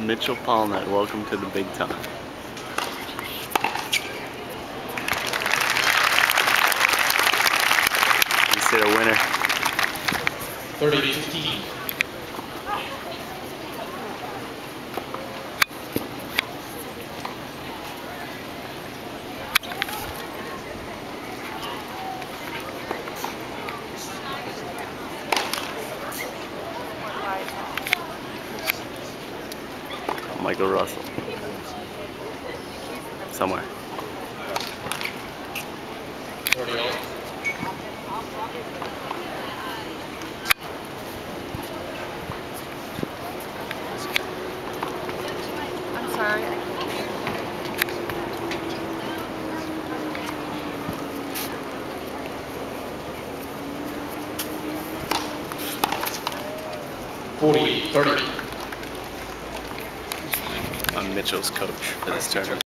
Mitchell Polnet, welcome to the big time. This is a winner. 30-15. Michael Russell. Somewhere. I'm sorry, I can't hear. I'm Mitchell's coach for this tournament.